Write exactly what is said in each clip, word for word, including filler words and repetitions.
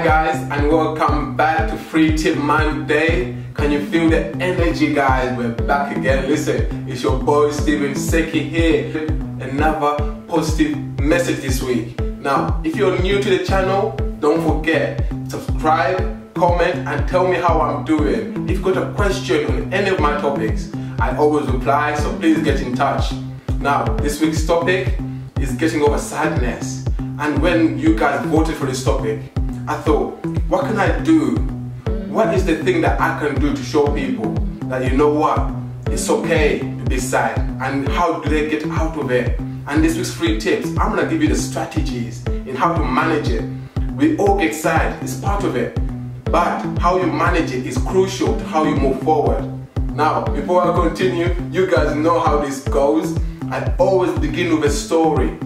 Hi guys, and welcome back to Free Tip Monday. Can you feel the energy, guys? We're back again. Listen, it's your boy Stephen Seki here. Another positive message this week. Now, if you're new to the channel, don't forget, subscribe, comment, and tell me how I'm doing. If you've got a question on any of my topics, I always reply, so please get in touch. Now, this week's topic is getting over sadness. And when you guys voted for this topic, I thought, what can I do? What is the thing that I can do to show people that, you know what, it's okay to be sad, and how do they get out of it? And this week's free tips, I'm gonna give you the strategies in how to manage it. We all get sad, it's part of it, but how you manage it is crucial to how you move forward. Now, before I continue, you guys know how this goes. I always begin with a story.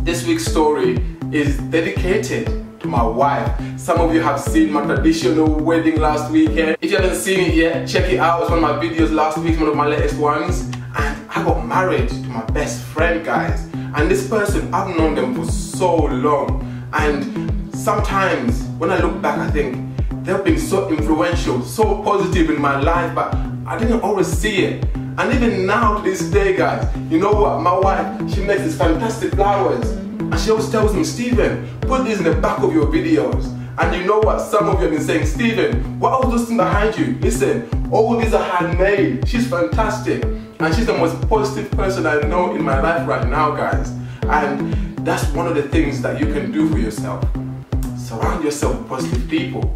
This week's story is dedicated to my wife. Some of you have seen my traditional wedding last weekend. If you haven't seen it yet, check it out. It's one of my videos last week, one of my latest ones. And I got married to my best friend, guys. And this person, I've known them for so long. And sometimes when I look back, I think they've been so influential, so positive in my life, but I didn't always see it. And even now to this day, guys, you know what? My wife, she makes these fantastic flowers. And she always tells me, Stephen, put this in the back of your videos. And you know what? Some of you have been saying, Stephen, what are those things behind you? Listen, all these are handmade. She's fantastic. And she's the most positive person I know in my life right now, guys. And that's one of the things that you can do for yourself. Surround yourself with positive people.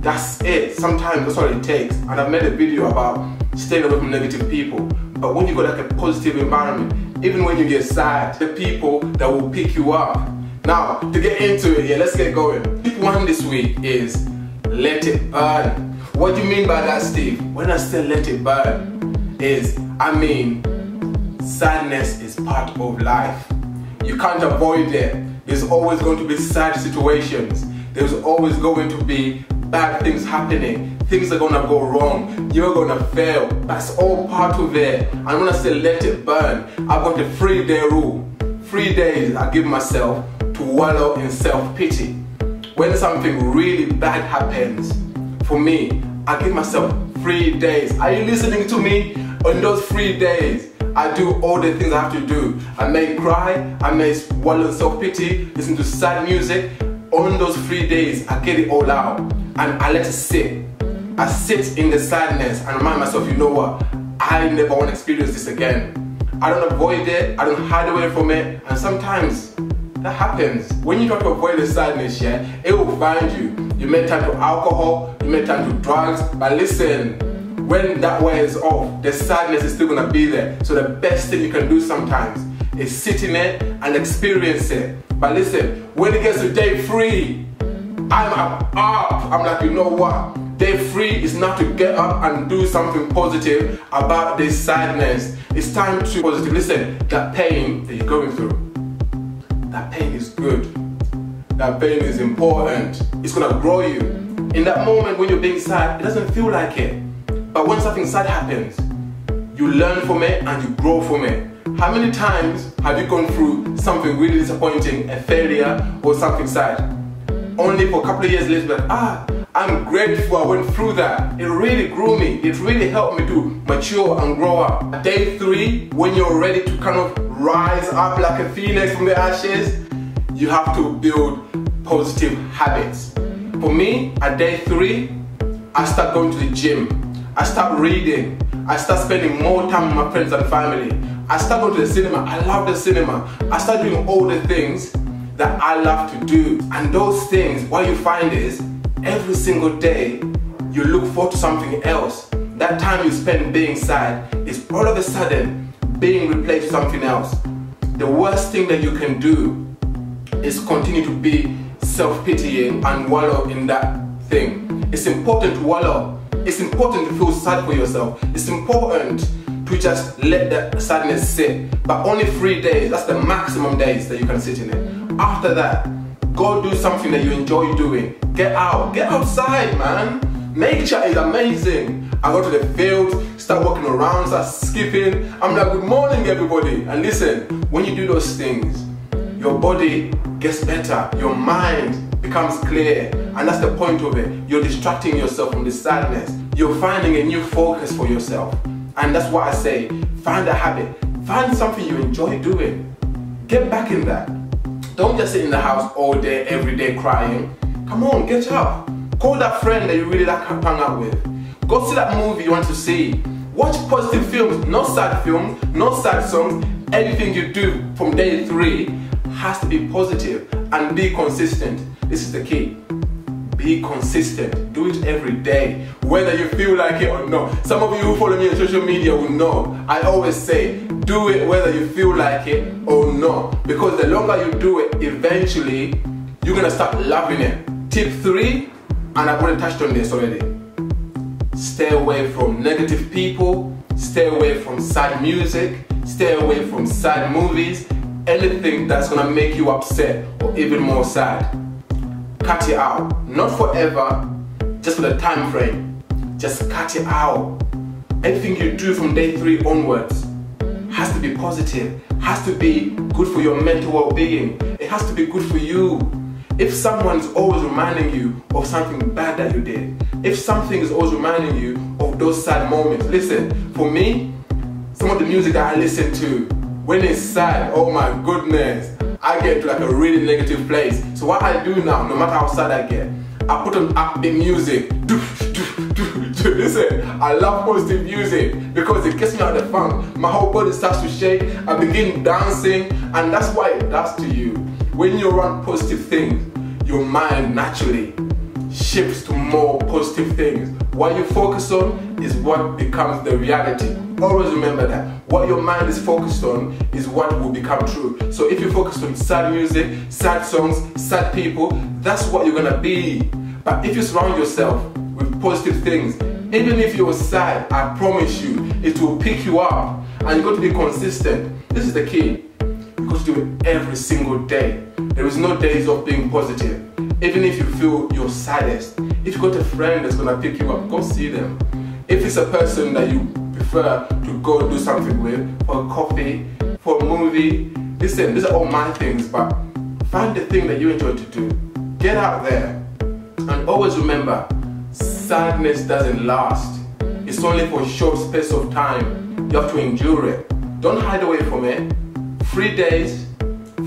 That's it. Sometimes that's all it takes. And I've made a video about staying away from negative people. But when you've got like a positive environment, even when you get sad, the people that will pick you up. Now, to get into it, yeah, let's get going. Tip one this week is let it burn. What do you mean by that, Steve? When I say let it burn, is I mean sadness is part of life. You can't avoid it. There's always going to be sad situations. There's always going to be bad things happening. Things are gonna go wrong, you're gonna fail. That's all part of it. I'm gonna say let it burn. I've got the three day rule. Three days I give myself to wallow in self-pity. When something really bad happens, for me, I give myself three days. Are you listening to me? On those three days, I do all the things I have to do. I may cry, I may wallow in self-pity, listen to sad music. On those three days, I get it all out and I let it sit. I sit in the sadness and remind myself, you know what, I never want to experience this again. I don't avoid it, I don't hide away from it, and sometimes that happens. When you try to avoid the sadness, yeah, it will find you. You may turn to alcohol, you may turn to drugs, but listen, when that wears off, the sadness is still going to be there. So the best thing you can do sometimes is sit in it and experience it. But listen, when it gets to day three, I'm up, I'm like, you know what? Day three is not to get up and do something positive about this sadness. It's time to positive. Listen, that pain that you're going through, that pain is good. That pain is important. It's gonna grow you. In that moment when you're being sad, it doesn't feel like it. But when something sad happens, you learn from it and you grow from it. How many times have you gone through something really disappointing, a failure or something sad? Only for a couple of years later, like, ah, I'm grateful I went through that. It really grew me. It really helped me to mature and grow up. Day three, when you're ready to kind of rise up like a phoenix from the ashes, you have to build positive habits. For me, at day three, I start going to the gym. I start reading. I start spending more time with my friends and family. I start going to the cinema. I love the cinema. I start doing all the things that I love to do. And those things, what you find is, every single day, you look forward to something else. That time you spend being sad is all of a sudden being replaced with something else. The worst thing that you can do is continue to be self-pitying and wallow in that thing. It's important to wallow. It's important to feel sad for yourself. It's important to just let that sadness sit. But only three days, that's the maximum days that you can sit in it. After that, go do something that you enjoy doing. Get out, get outside, man. Nature is amazing. I go to the field, start walking around, start skipping. I'm like, good morning, everybody. And listen, when you do those things, your body gets better, your mind becomes clear, and that's the point of it. You're distracting yourself from the sadness. You're finding a new focus for yourself. And that's what I say, find a habit. Find something you enjoy doing. Get back in that. Don't just sit in the house all day, every day crying. Come on, get up. Call that friend that you really like hang out with. Go see that movie you want to see. Watch positive films, not sad films, not sad songs. Everything you do from day three has to be positive and be consistent. This is the key. Be consistent. Do it every day, whether you feel like it or not. Some of you who follow me on social media will know. I always say, do it whether you feel like it or not. Because the longer you do it, eventually, you're gonna start loving it. Tip three, and I've already touched on this already. Stay away from negative people, stay away from sad music, stay away from sad movies, anything that's gonna make you upset or even more sad. Cut it out. Not forever, just for the time frame. Just cut it out. Everything you do from day three onwards has to be positive, has to be good for your mental well-being, it has to be good for you. If someone's always reminding you of something bad that you did, if something is always reminding you of those sad moments, listen, for me, some of the music that I listen to, when it's sad, oh my goodness, I get to like a really negative place. So what I do now, no matter how sad I get, I put on upbeat music. Listen, I love positive music because it gets me out of the funk. My whole body starts to shake, I begin dancing, and that's what it does to you. When you run positive things, your mind naturally shifts to more positive things. What you focus on is what becomes the reality. Always remember that. What your mind is focused on is what will become true. So if you focus on sad music, sad songs, sad people, that's what you're gonna be. But if you surround yourself with positive things, even if you're sad, I promise you, it will pick you up, and you've got to be consistent. This is the key. You've got to do it every single day. There is no days of being positive. Even if you feel your saddest, if you've got a friend that's gonna pick you up, go see them. If it's a person that you prefer to go do something with, for a coffee, for a movie, listen, these are all my things, but find the thing that you enjoy to do. Get out there, and always remember, sadness doesn't last. It's only for a short space of time. You have to endure it. Don't hide away from it. Three days,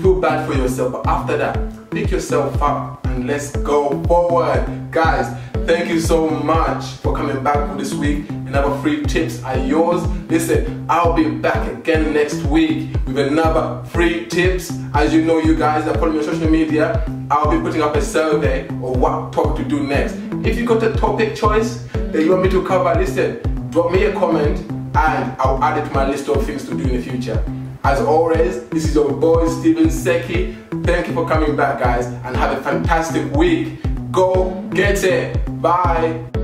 feel bad for yourself, but after that, pick yourself up and let's go forward. Guys, thank you so much for coming back for this week. Another free tips are yours. Listen, I'll be back again next week with another free tips. As you know, you guys that follow me on social media, I'll be putting up a survey of what topic to do next. If you got a topic choice that you want me to cover, listen, drop me a comment and I'll add it to my list of things to do in the future. As always, this is your boy Stephen Seki. Thank you for coming back, guys, and have a fantastic week. Go get it. Bye.